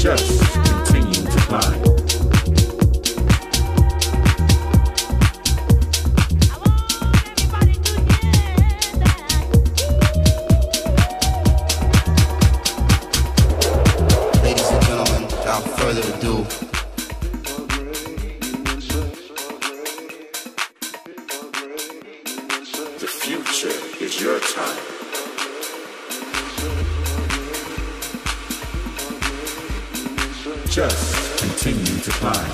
just continue to climb. Ladies and gentlemen, without further ado, the future is your time. Just continue to climb.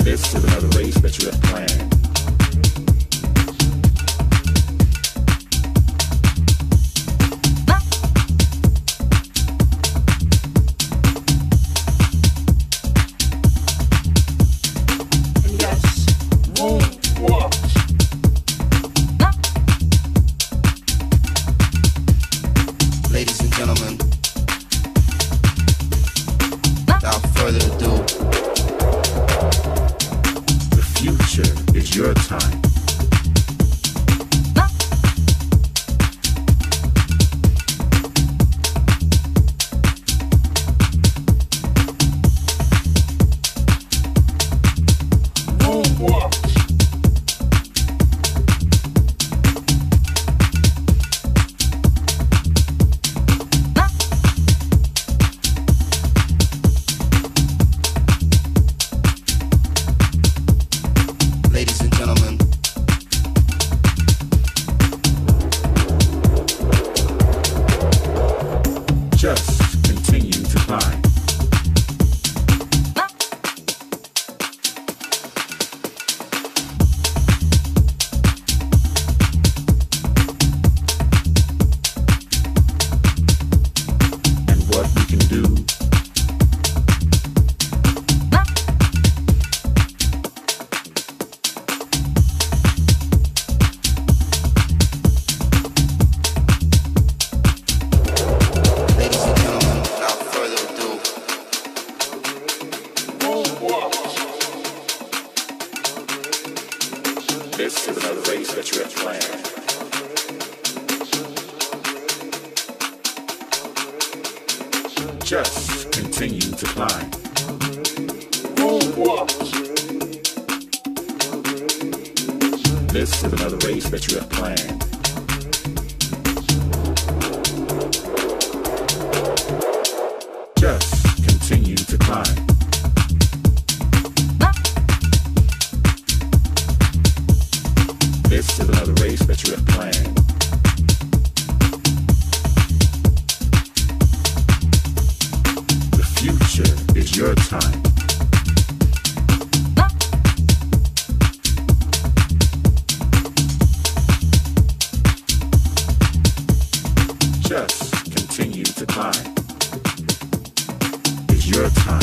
This is another race that you have planned. Your time. Just continue to climb. And what we can do. This is another race that you have planned. Just continue to climb. This is another race that you have planned. Just continue to climb. This is another race that you have planned. The future is your time. Just continue to climb. It's your time.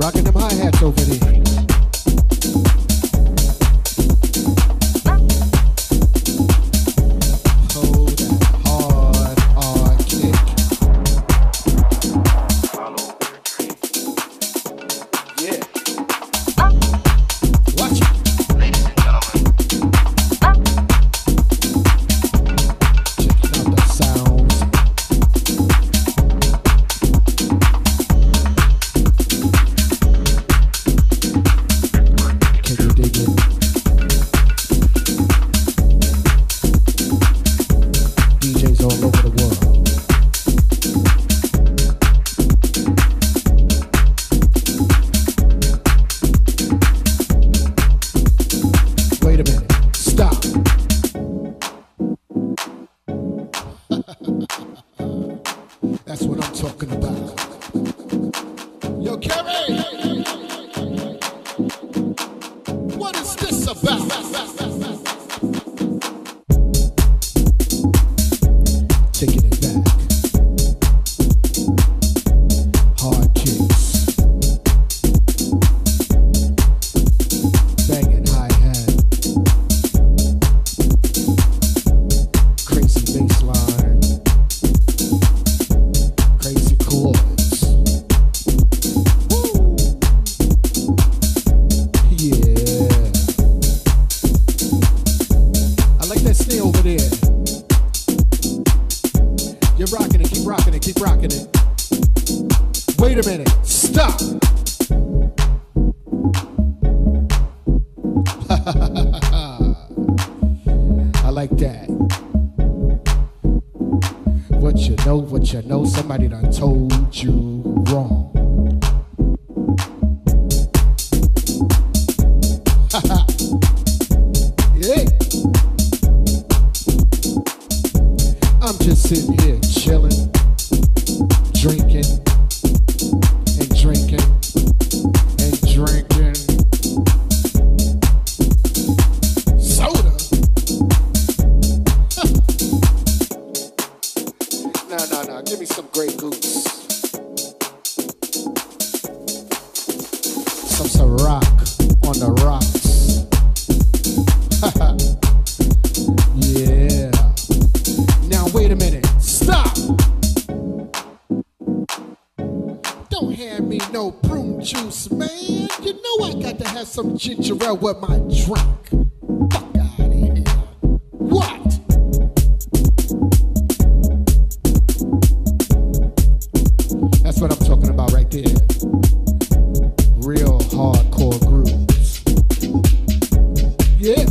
Rocking them hi-hats over there. there. You're rocking it, keep rocking it, keep rocking it. Wait a minute, stop. I like that. What you know, somebody done told you wrong. Yeah. I'm just sitting here chilling, drinking and drinking and drinking soda. No, give me some Grey Goose, some Ciroc on the rocks. Yeah. Now wait a minute. Stop. Don't hand me no prune juice, man. You know I got to have some ginger ale with my drink. Fuck out of here. What? That's what I'm talking about right there. Real hardcore grooves. Yeah.